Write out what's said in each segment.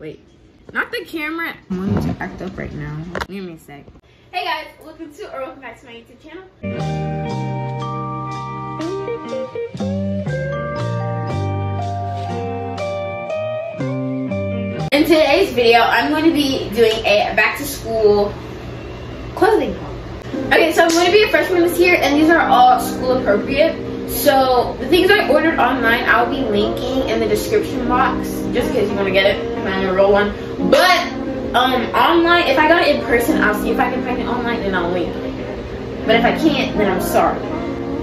Wait, not the camera. I'm wanting to act up right now. Give me a sec. Hey guys, welcome back to my YouTube channel. In today's video, I'm going to be doing a back to school clothing haul. Okay, so I'm going to be a freshman this year, and these are all school appropriate. So the things I ordered online, I'll be linking in the description box just in case you want to get it. I'm not gonna roll one, but online, if I got it in person, I'll see if I can find it online and I'll link it. But if I can't, then I'm sorry.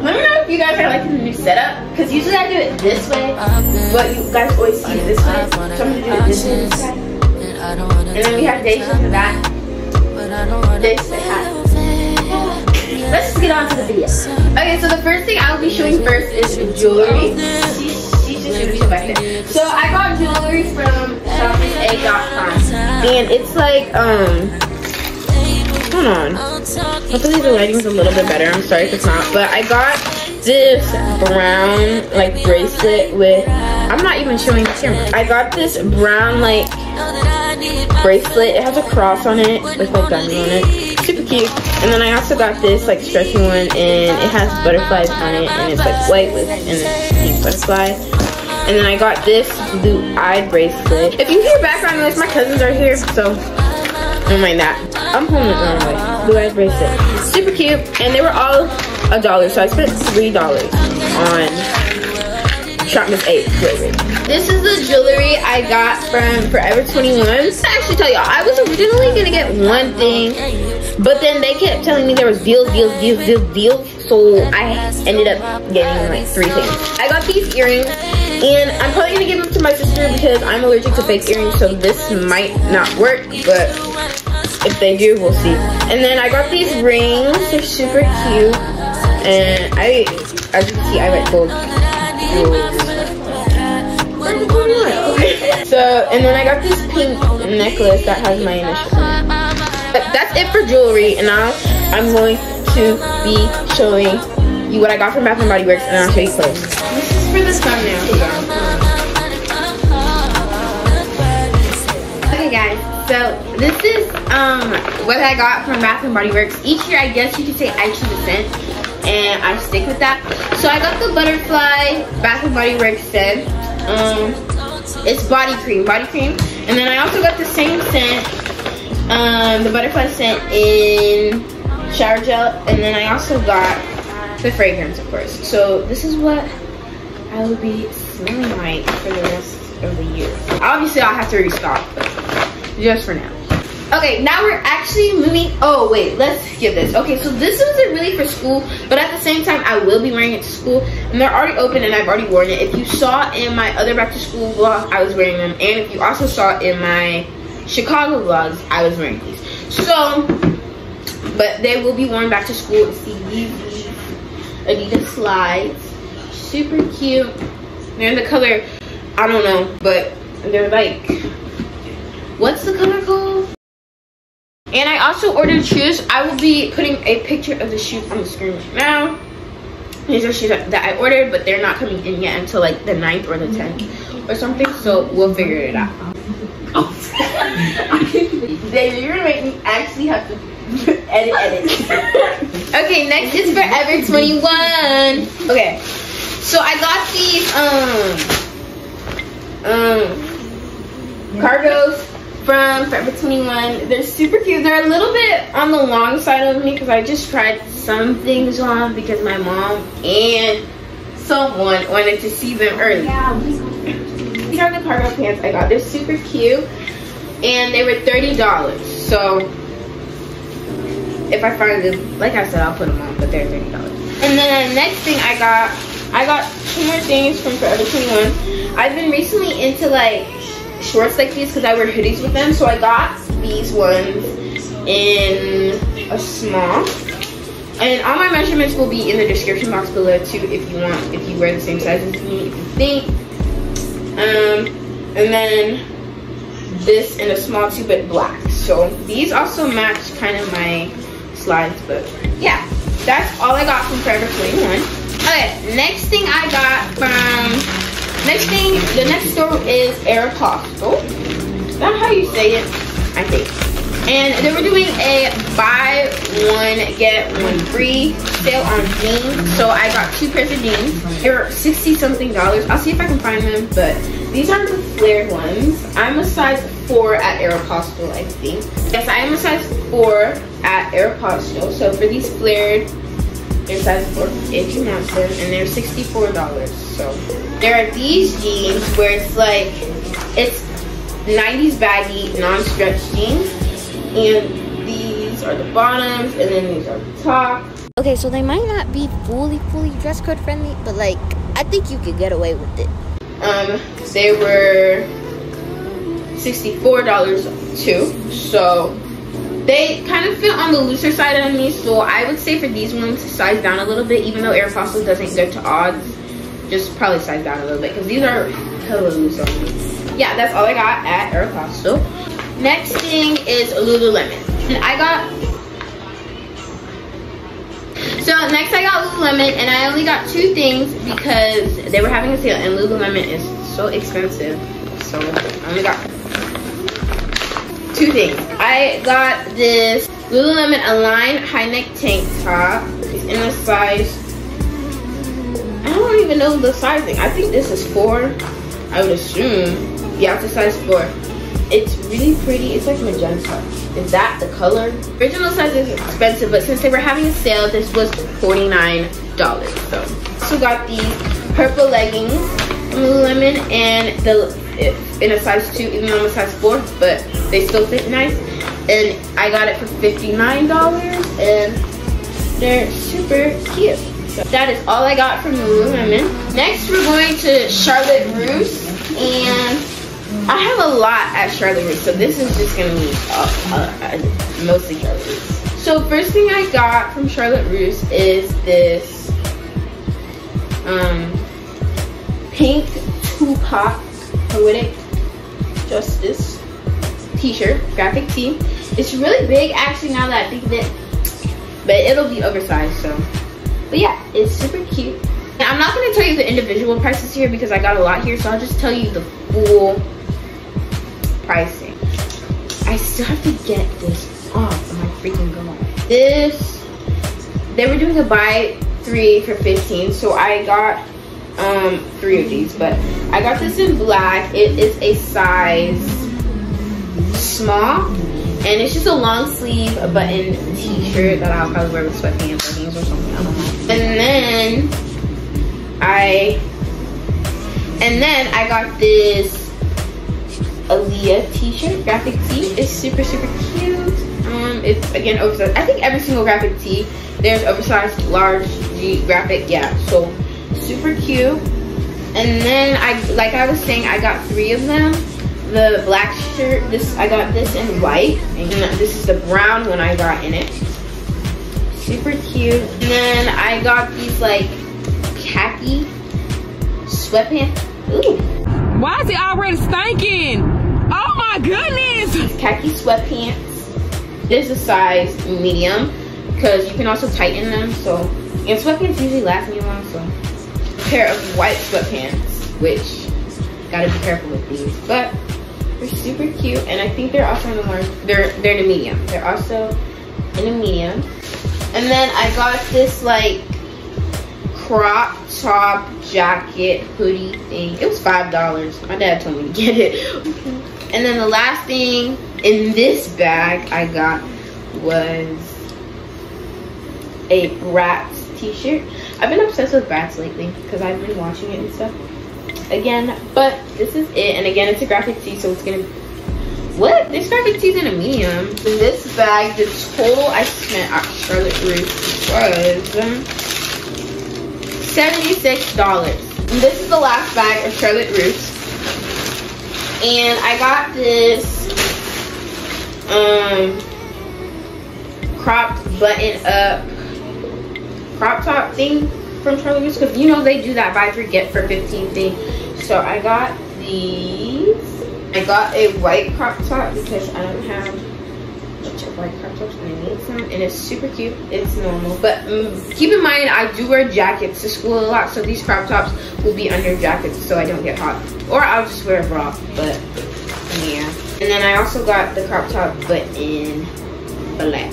Let me know if you guys are liking the new setup, because usually I do it this way, but you guys always see it this way. So I'm gonna do it this way, this way. And then we have days like that. Days like that. Let's just get on to the video. Okay, so the first thing I'll be showing first is jewelry. She's just showing stuff back there. So I got jewelry from ShoppeA.com, and it's like hold on. Hopefully the lighting's a little bit better. I'm sorry if it's not, but I got this brown like bracelet with. I'm not even showing the camera. I got this brown like bracelet. It has a cross on it with like diamond on it. Super cute. And then I also got this like stretchy one, and it has butterflies on it, and it's like white with a pink butterfly. And then I got this blue eye bracelet. If you hear background noise, my cousins are here, so don't mind that. I'm holding it the wrong way. Blue eye bracelet, super cute, and they were all $1, so I spent $3 on ShoppeA jewelry. This is the jewelry I got from Forever 21. I actually tell y'all, I was originally gonna get one thing, but then they kept telling me there was deals, so I ended up getting like 3 things. I got these earrings, and I'm probably gonna give them to my sister because I'm allergic to fake earrings, so this might not work, but if they do, we'll see. And then I got these rings, they're super cute, and as you can see, I like gold. So, and then I got this pink necklace that has my initials on it. But that's it for jewelry, and now I'm going to be showing you what I got from Bath and Body Works, and I'll show you clothes. This is for this thumbnail. Okay guys, so this is what I got from Bath and Body Works. Each year, I guess you could say I choose a scent, and I stick with that. So I got the butterfly Bath and Body Works scent. It's body cream. And then I also got the same scent, the butterfly scent in shower gel, and then I also got the fragrance, of course. So this is what I will be smelling like for the rest of the year. Obviously I'll have to restock, but just for now. Okay, now we're actually moving, oh wait, let's skip this. Okay, so this isn't really for school, but at the same time I will be wearing it to school, and they're already open and I've already worn it. If you saw in my other back to school vlog, I was wearing them, and if you also saw in my Chicago vlogs, I was wearing these. So, but they will be worn back to school. It's these Adidas slides, super cute. They're in the color, I don't know, but they're like, what's the color called? And I also ordered shoes. I will be putting a picture of the shoes on the screen right now. These are shoes that I ordered, but they're not coming in yet until like the 9th or the 10th or something, so we'll figure it out. David, you're gonna make me actually have to edit. Okay, next is Forever 21. Okay, so I got these cargos from Forever 21. They're super cute. They're a little bit on the long side of me because I just tried some things on because my mom and someone wanted to see them early. Yeah, these are the cargo pants I got. They're super cute. And they were $30, so if I find them, like I said, I'll put them on, but they're $30. And then the next thing I got 2 more things from Forever 21. I've been recently into like shorts like these because I wear hoodies with them, so I got these ones in a small. And all my measurements will be in the description box below too if you want, if you wear the same size as me, if you think. And then this in a small too, but black. So these also match kind of my slides, but yeah, that's all I got from Forever 21. Okay, next thing I got from the next store is Aeropostale. Is that how you say it? I think. And they were doing a buy one get one free sale on jeans, so I got two pairs of jeans. They were $60 something. I'll see if I can find them, but these aren't the flared ones. I'm a size 4 at Aeropostale, I think. Yes, I am a size 4 at Aeropostale. So for these flared, they're size 4 inch ounces, and they're $64. So there are these jeans where it's like, it's 90s baggy non-stretch jeans, and these are the bottoms, and then these are the top. Okay, so they might not be fully dress code friendly, but like I think you could get away with it. They were $64 too, so they kind of feel on the looser side on me. So I would say for these ones, size down a little bit, even though Aeropostale doesn't go to odds, just probably size down a little bit, because these are hella loose on me. Yeah, that's all I got at Aeropostale. Next thing is Lululemon. And next I got Lululemon, and I only got two things because they were having a sale, and Lululemon is so expensive. So I only got two things. I got this Lululemon Align high neck tank top. It's in a size, I don't even know the sizing. I think this is 4, I would assume. Yeah, it's a size 4. It's really pretty. It's like magenta. Is that the color? Original size is expensive, but since they were having a sale, this was $49. So I also got these purple leggings from Lululemon, and in a size 2, even though I'm a size 4, but they still fit nice. And I got it for $59, and they're super cute. So that is all I got from Lululemon. Next, we're going to Charlotte Russe, and I have a lot at Charlotte Russe, so this is just gonna be mostly Charlotte Russe. So first thing I got from Charlotte Russe is this pink Tupac Poetic Justice t-shirt, graphic tee. It's really big, actually, now that I think of it, but it'll be oversized, so. But yeah, it's super cute. And I'm not gonna tell you the individual prices here because I got a lot here, so I'll just tell you the full pricing. I still have to get this off of my freaking god. They were doing a buy 3 for 15, so I got 3 of these, but I got this in black. It is a size small, and it's just a long sleeve, a button t-shirt that I'll probably wear with sweatpants, leggings, or something. I don't know. And then I got this Aaliyah t-shirt, graphic tee. It's super cute. It's again oversized. I think every single graphic tee there's oversized, large, G, graphic, yeah. So super cute. And then I got 3 of them. The black shirt, I got this in white, and this is the brown one I got in it. Super cute. And then I got these like khaki sweatpants. Ooh. Why is it already stinking? Oh my goodness! These khaki sweatpants. This is size medium because you can also tighten them. So, and sweatpants usually last me long. So, a pair of white sweatpants, which gotta be careful with these, but they're super cute, and I think they're also in the large. They're in a medium. They're also in a medium. And then I got this like crop top jacket hoodie thing. It was $5. My dad told me to get it. And then the last thing in this bag I got was a Bratz t-shirt. I've been obsessed with Bratz lately because I've been watching it and stuff. Again, but this is it, and again, it's a graphic tee, so it's gonna be what? This graphic tee's in a medium. In this bag, the total I spent at Charlotte Russe was $76. And this is the last bag of Charlotte Russe, and I got this cropped button up crop top thing from Charlotte Russe, because you know they do that buy 3 get for 15 thing. So I got these. I got a white crop top because I don't have much of white crop tops and I need some, and it's super cute. It's normal, but keep in mind I do wear jackets to school a lot, so these crop tops will be under jackets so I don't get hot, or I'll just wear a bra. But yeah, And then I also got the crop top, but in black.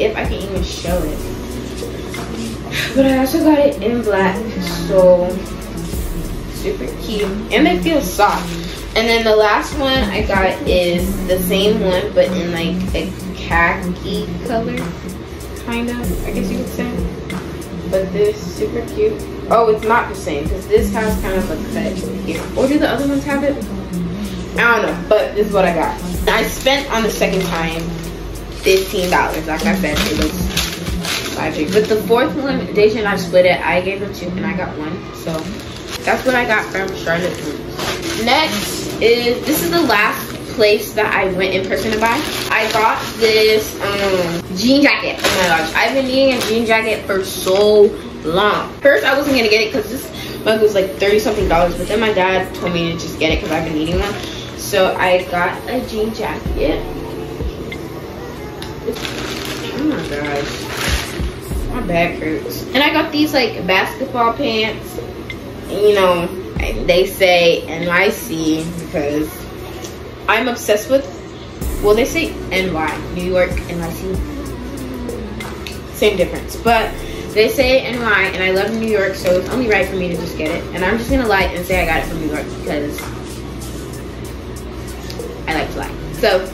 If I can even show it. But I also got it in black, so super cute. And they feel soft. And then the last one I got is the same one, but in like a khaki color, kind of, I guess you could say. But they're super cute. Oh, it's not the same, because this has kind of a cut here. Or do the other ones have it? I don't know, but this is what I got. I spent on the second time $15. Like I said, it was logic. But the fourth one, Deja and I split it. I gave them two and I got one. So that's what I got from Charlotte Russe. Next is, this is the last place that I went in person to buy. I got this jean jacket. Oh my gosh, I've been needing a jean jacket for so long. First I wasn't gonna get it because this mug was like 30 something dollars, but then my dad told me to just get it because I've been needing one. So I got a jean jacket. Oh my gosh, my back hurts. And I got these like basketball pants. You know, they say NYC because I'm obsessed with, well, they say NY, New York, NYC, same difference, but they say NY, and I love New York, so it's only right for me to just get it. And I'm just gonna lie and say I got it from New York because I like to lie. So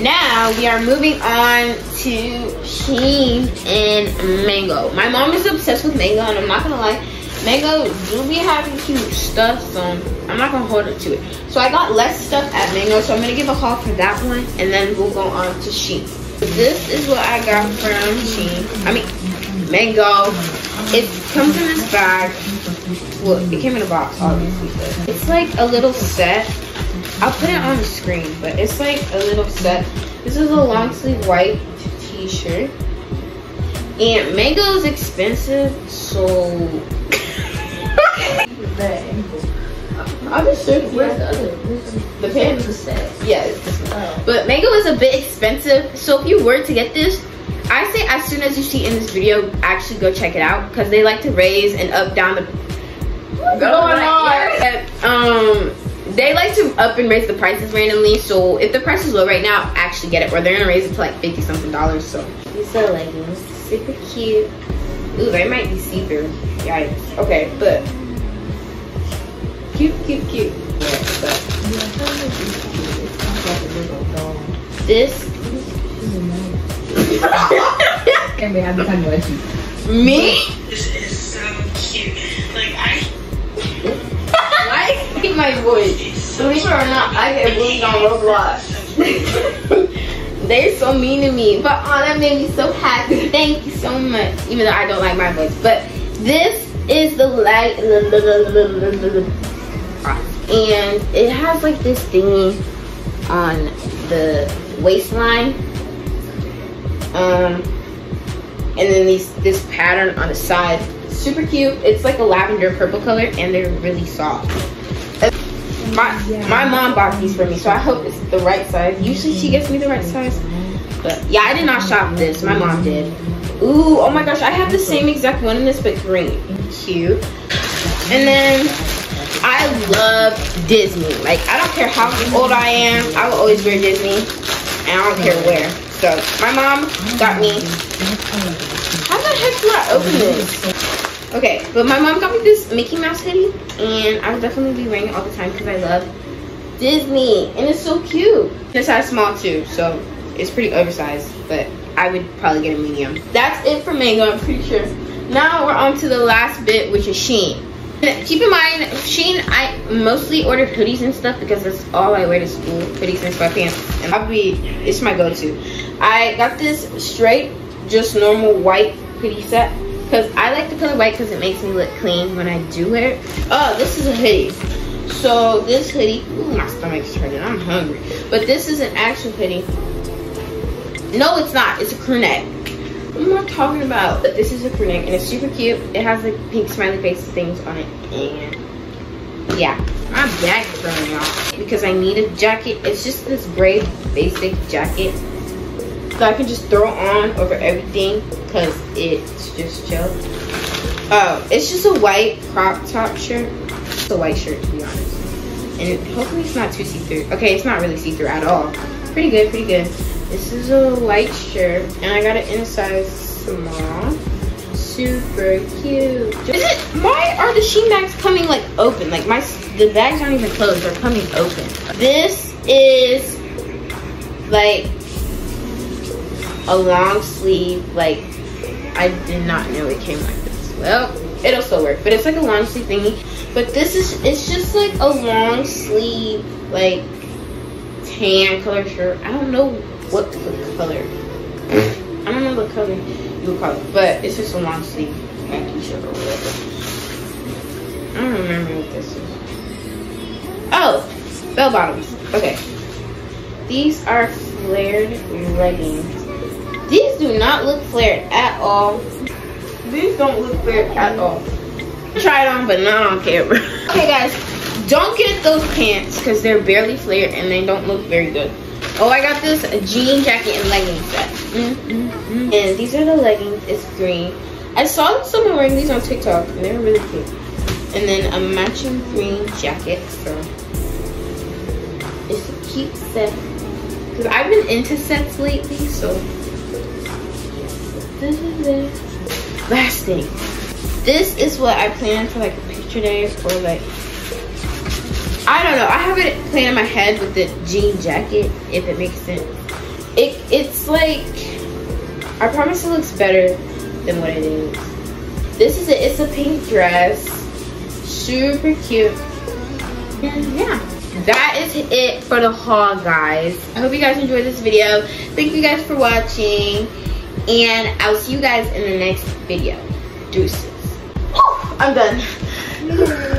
now we are moving on to Shein and Mango. My mom is obsessed with Mango, and I'm not gonna lie, Mango do be having cute stuff, so I'm not gonna hold up to it. So I got less stuff at Mango, so I'm gonna give a haul for that one, and then we'll go on to Shein. This is what I got from Shein. I mean, Mango. It comes in this bag. Well, it came in a box, obviously, but it's like a little set. I'll put it on the screen, but it's like a little set. This is a long sleeve white t-shirt. And Mango is expensive, so I'll just show you. Where's the other? The pin? Yeah, it's this one. Oh. But Mango is a bit expensive, so if you were to get this, I say as soon as you see in this video, actually go check it out, because they like to raise and up down the. What's going on? They like to up and raise the prices randomly, so if the price is low right now, actually get it, or they're gonna raise it to like 50 something dollars, so. These are leggings, super cute. Ooh, they might be see-through, yikes. Okay, but cute, cute, cute. Yeah, but this. Me? This is so cute. Like, I hate my voice. Believe it or not, I get bullied on Roblox. They're so mean to me. But oh, that made me so happy. Thank you so much. Even though I don't like my voice. But this is the light. And it has like this thingy on the waistline. And then this pattern on the side. Super cute. It's like a lavender purple color, and they're really soft. My mom bought these for me, so I hope it's the right size. Usually she gets me the right size, but yeah, I did not shop this. My mom did. Ooh, oh my gosh, I have the same exact one in this, but green. Cute. And then I love Disney. Like, I don't care how old I am, I will always wear Disney, and I don't care where. So my mom got me. How the heck do I open this? Okay, but my mom got me this Mickey Mouse hoodie, and I will definitely be wearing it all the time because I love Disney, and it's so cute. It's size small too, so it's pretty oversized, but I would probably get a medium. That's it for Mango, I'm pretty sure. Now we're on to the last bit, which is Shein. Keep in mind, Shein, I mostly ordered hoodies and stuff because that's all I wear to school, hoodies and sweatpants, and it's my go-to. I got this straight, just normal white hoodie set. Because I like the color white because it makes me look clean when I do wear it. Oh, this is a hoodie. So this hoodie, ooh, my stomach's turning, I'm hungry. But this is an actual hoodie. No, it's not, it's a crew neck. What am I talking about? But this is a crew neck and it's super cute. It has like pink smiley face things on it. And yeah, my back's burning off because I need a jacket. It's just this gray basic jacket. So I can just throw on over everything because it's just chill. Oh, it's just a white crop top shirt. It's a white shirt, to be honest. and hopefully it's not too see-through. Okay, it's not really see-through at all. Pretty good, pretty good. This is a light shirt, and I got it in a size small. Super cute. Is it, why are the Shein bags coming like open? Like the bags aren't even closed, they're coming open. This is like a long sleeve. Like, I did not know it came like this. Well, it'll still work, but it's like a long sleeve thingy. But this is, it's just like a long sleeve, like tan color shirt. I don't know what color. I don't know the color you would call it, but it's just a long sleeve khaki shirt or whatever. I don't remember what this is. Oh, bell bottoms. Okay. These are flared leggings. These do not look flared at all. These don't look flared at all. Try it on, but not on camera. Okay, guys, don't get those pants because they're barely flared and they don't look very good. Oh, I got this jean jacket and leggings set. And these are the leggings. It's green. I saw someone wearing these on TikTok, and they were really cute. And then a matching green jacket. So it's a cute set. Cause I've been into sets lately, so this is it. Last thing. This is what I planned for like a picture day or like, I don't know. I have it planned in my head with the jean jacket, if it makes sense. It's like, I promise it looks better than what it is. This is it. It's a pink dress. Super cute. And yeah. That is it for the haul, guys. I hope you guys enjoyed this video. Thank you guys for watching. And I'll see you guys in the next video. Deuces. Oh, I'm done.